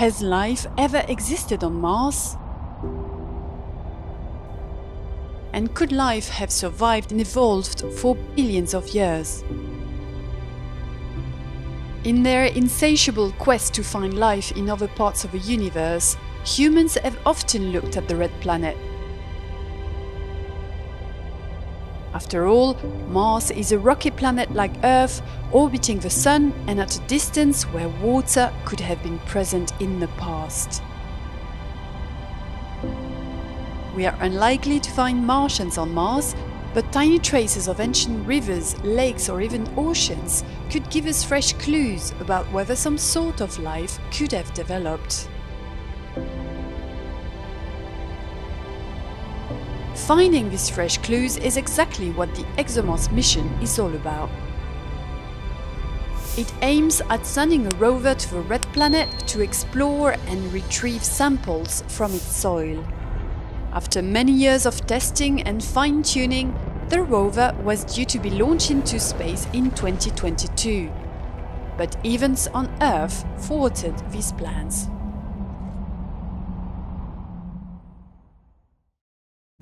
Has life ever existed on Mars? And could life have survived and evolved for billions of years? In their insatiable quest to find life in other parts of the universe, humans have often looked at the Red Planet. After all, Mars is a rocky planet like Earth, orbiting the Sun and at a distance where water could have been present in the past. We are unlikely to find Martians on Mars, but tiny traces of ancient rivers, lakes or even oceans could give us fresh clues about whether some sort of life could have developed. Finding these fresh clues is exactly what the ExoMars mission is all about. It aims at sending a rover to the Red Planet to explore and retrieve samples from its soil. After many years of testing and fine-tuning, the rover was due to be launched into space in 2022. But events on Earth thwarted these plans.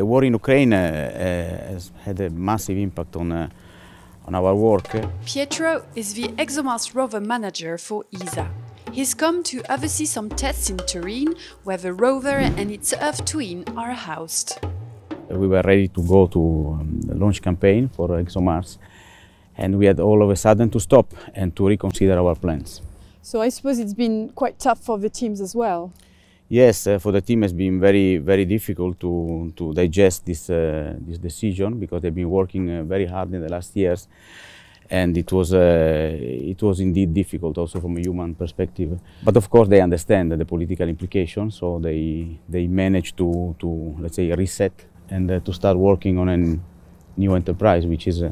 The war in Ukraine has had a massive impact on our work. Pietro is the ExoMars rover manager for ESA. He's come to oversee some tests in Turin, where the rover and its Earth twin are housed. We were ready to go to the launch campaign for ExoMars, and we had all of a sudden to stop and to reconsider our plans. So I suppose it's been quite tough for the teams as well. Yes, for the team it's been very difficult to digest this decision, because they've been working very hard in the last years. And it was indeed difficult also from a human perspective. But of course they understand the political implications, so they managed to let's say reset and to start working on a new enterprise, which is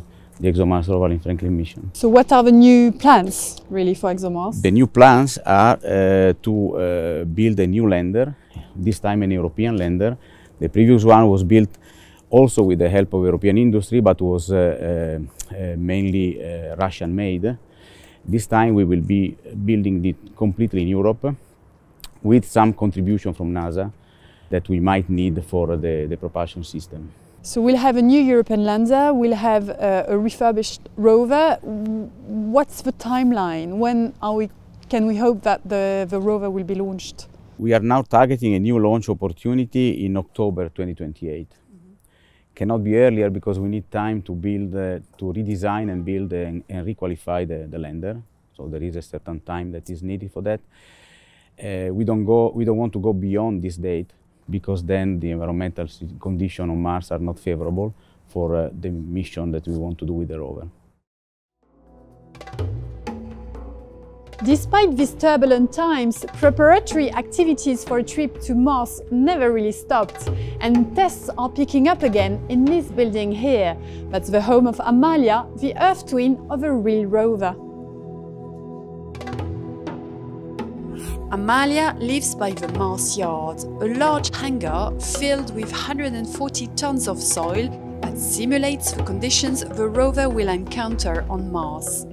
the ExoMars Rosalind Franklin mission. So what are the new plans really for ExoMars? The new plans are to build a new lander, this time an European lander. The previous one was built also with the help of European industry, but was mainly Russian-made. This time we will be building it completely in Europe, with some contribution from NASA that we might need for the propulsion system. So we'll have a new European lander, we'll have a refurbished rover. What's the timeline? When can we hope that the rover will be launched? We are now targeting a new launch opportunity in October 2028. Cannot be earlier because we need time to build, to redesign and build and requalify the lander. So there is a certain time that is needed for that. We don't want to go beyond this date, because then the environmental conditions on Mars are not favorable for the mission that we want to do with the rover. Despite these turbulent times, preparatory activities for a trip to Mars never really stopped, and tests are picking up again in this building here. That's the home of Amalia, the Earth twin of a real rover. Amalia lives by the Mars Yard, a large hangar filled with 140 tons of soil that simulates the conditions the rover will encounter on Mars.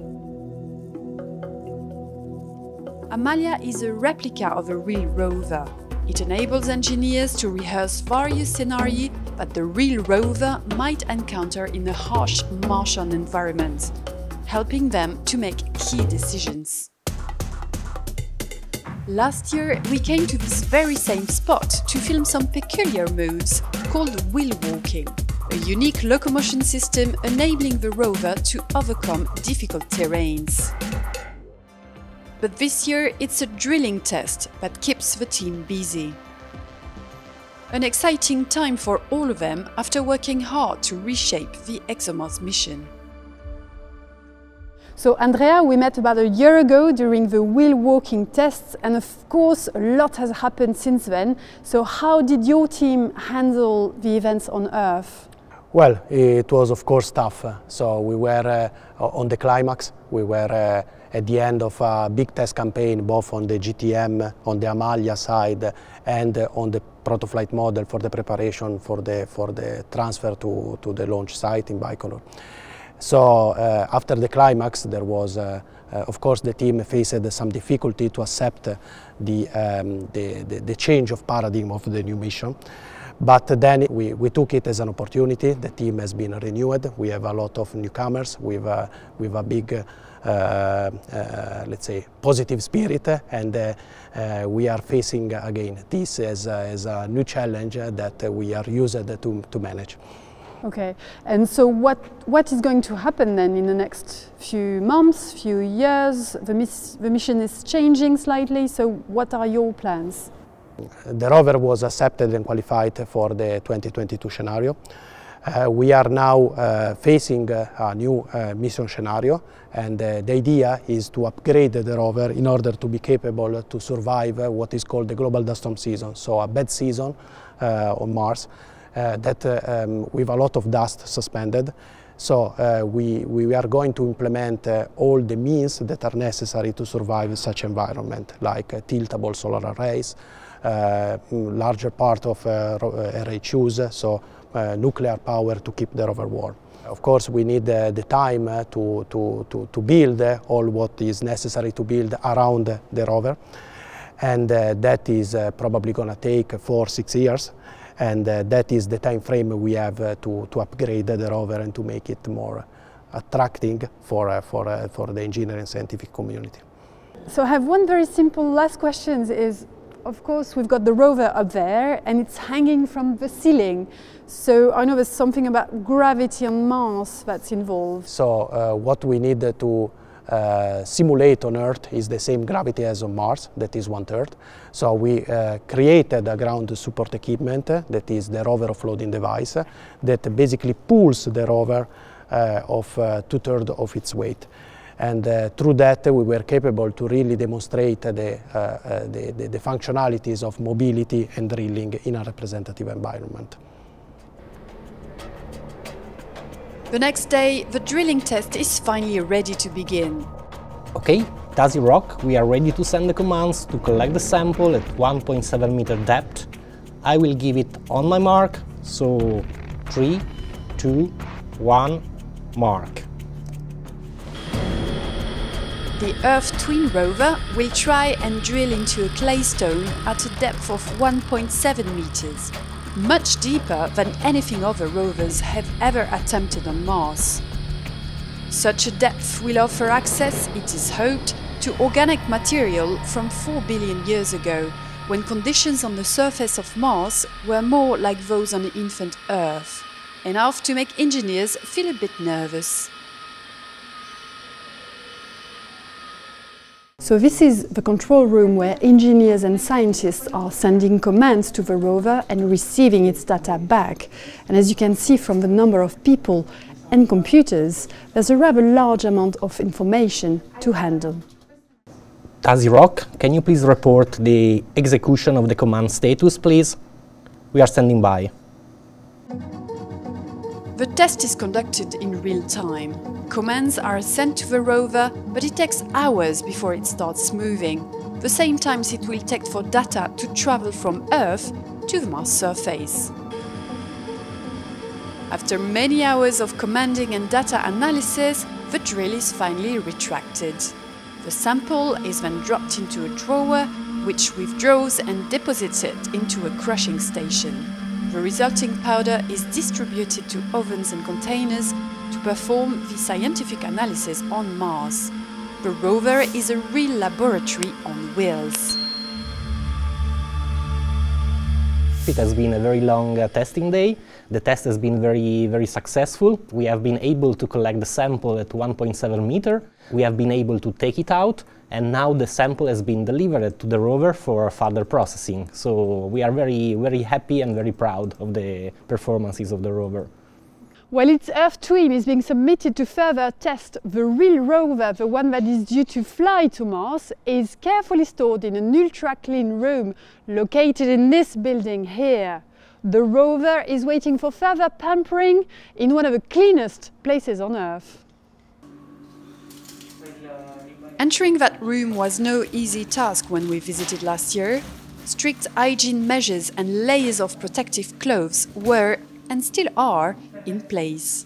Amalia is a replica of a real rover. It enables engineers to rehearse various scenarios that the real rover might encounter in a harsh Martian environment, helping them to make key decisions. Last year, we came to this very same spot to film some peculiar moves called wheel walking, a unique locomotion system enabling the rover to overcome difficult terrains. But this year it's a drilling test that keeps the team busy. An exciting time for all of them after working hard to reshape the ExoMars mission. So Andrea, we met about a year ago during the wheel walking tests, and of course a lot has happened since then. So how did your team handle the events on Earth? Well, it was of course tough. So we were on the climax, we were at the end of a big test campaign, both on the GTM, on the Amalia side, and on the Protoflight model for the preparation for the transfer to the launch site in Baikonur. So after the climax, there was, of course, the team faced some difficulty to accept the change of paradigm of the new mission. But then we took it as an opportunity. The team has been renewed. We have a lot of newcomers with a big, let's say, positive spirit. And we are facing, again, this as a new challenge that we are used to manage. Okay, and so what is going to happen then in the next few months, few years? The mission is changing slightly, so what are your plans? The rover was accepted and qualified for the 2022 scenario. We are now facing a new mission scenario, and the idea is to upgrade the rover in order to be capable to survive what is called the global dust storm season, so a bad season on Mars. With a lot of dust suspended. So we are going to implement all the means that are necessary to survive such environment, like tiltable solar arrays, larger part of RHUs, so nuclear power to keep the rover warm. Of course, we need the time to build all what is necessary to build around the rover, and that is probably going to take 4 or 6 years. And that is the time frame we have to upgrade the rover and to make it more attracting for the engineering and scientific community. So I have one very simple last question is, of course, we've got the rover up there and it's hanging from the ceiling. So I know there's something about gravity on Mars that's involved. So what we need to simulate on Earth is the same gravity as on Mars, that is 1/3. So we created a ground support equipment, that is the rover offloading device, that basically pulls the rover of 2/3 of its weight. And through that we were capable to really demonstrate the functionalities of mobility and drilling in a representative environment. The next day, the drilling test is finally ready to begin. Okay, Tazi Rock, we are ready to send the commands to collect the sample at 1.7 meter depth. I will give it on my mark, so 3, 2, 1, mark. The Earth Twin rover will try and drill into a clay stone at a depth of 1.7 meters. Much deeper than anything other rovers have ever attempted on Mars. Such a depth will offer access, it is hoped, to organic material from 4 billion years ago, when conditions on the surface of Mars were more like those on the infant Earth, enough to make engineers feel a bit nervous. So this is the control room where engineers and scientists are sending commands to the rover and receiving its data back. And as you can see from the number of people and computers, there's a rather large amount of information to handle. Tazi Rock, can you please report the execution of the command status, please? We are standing by. The test is conducted in real time. Commands are sent to the rover, but it takes hours before it starts moving, the same time it will take for data to travel from Earth to the Mars surface. After many hours of commanding and data analysis, the drill is finally retracted. The sample is then dropped into a drawer, which withdraws and deposits it into a crushing station. The resulting powder is distributed to ovens and containers to perform the scientific analysis on Mars. The rover is a real laboratory on wheels. It has been a very long testing day. The test has been very, very successful. We have been able to collect the sample at 1.7 meter. We have been able to take it out, and now the sample has been delivered to the rover for further processing. So we are very, very happy and very proud of the performances of the rover. While its Earth Twin is being submitted to further test, the real rover, the one that is due to fly to Mars, is carefully stored in an ultra-clean room located in this building here. The rover is waiting for further pampering in one of the cleanest places on Earth. Entering that room was no easy task when we visited last year. Strict hygiene measures and layers of protective clothes were, and still are, in place.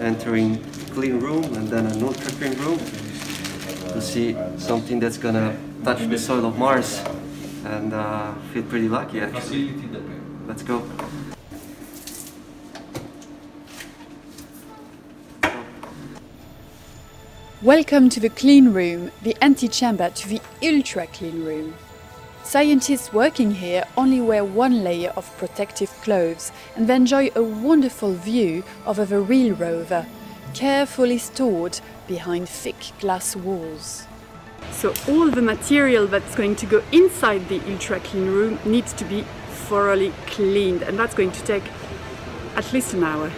entering clean room and then an ultra clean room to see something that's gonna touch the soil of Mars, and feel pretty lucky actually. Let's go. Welcome to the clean room, the antechamber to the ultra clean room. Scientists working here only wear one layer of protective clothes and they enjoy a wonderful view over the real rover, carefully stored behind thick glass walls. So all the material that's going to go inside the ultra clean room needs to be thoroughly cleaned, and that's going to take at least an hour.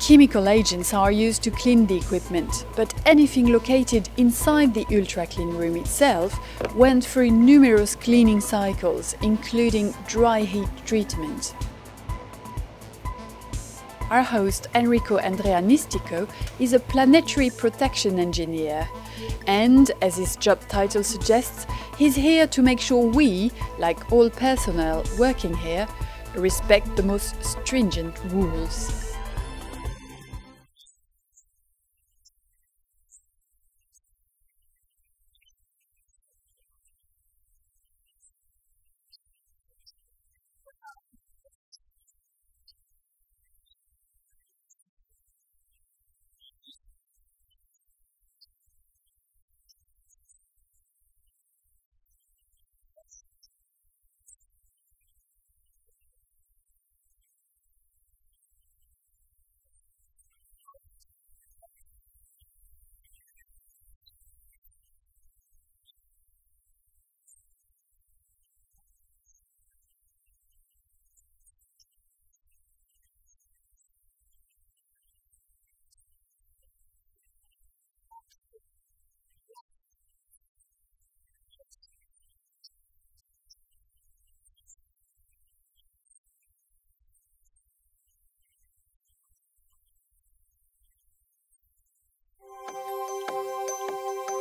Chemical agents are used to clean the equipment, but anything located inside the ultra clean room itself went through numerous cleaning cycles, including dry heat treatment. Our host Enrico Andrea Nistico is a planetary protection engineer, and as his job title suggests, he's here to make sure we, like all personnel working here, respect the most stringent rules.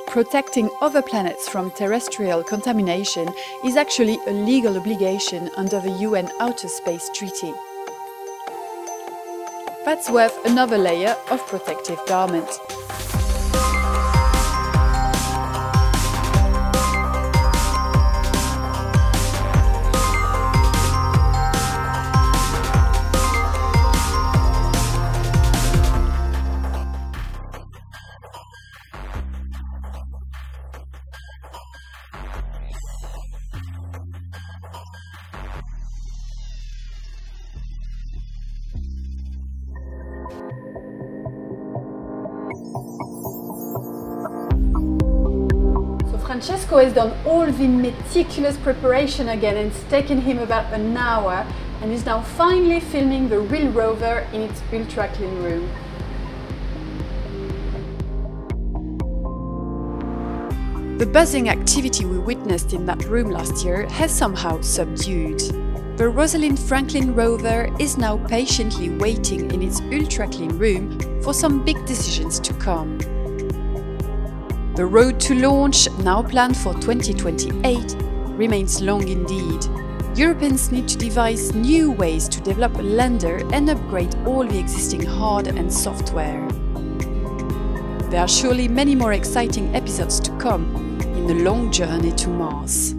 Protecting other planets from terrestrial contamination is actually a legal obligation under the UN Outer Space Treaty. That's worth another layer of protective garment. Francesco has done all the meticulous preparation again, and it's taken him about an hour, and is now finally filming the real rover in its ultra clean room. The buzzing activity we witnessed in that room last year has somehow subdued. The Rosalind Franklin rover is now patiently waiting in its ultra clean room for some big decisions to come. The road to launch, now planned for 2028, remains long indeed. Europeans need to devise new ways to develop a lander and upgrade all the existing hard and software. There are surely many more exciting episodes to come in the long journey to Mars.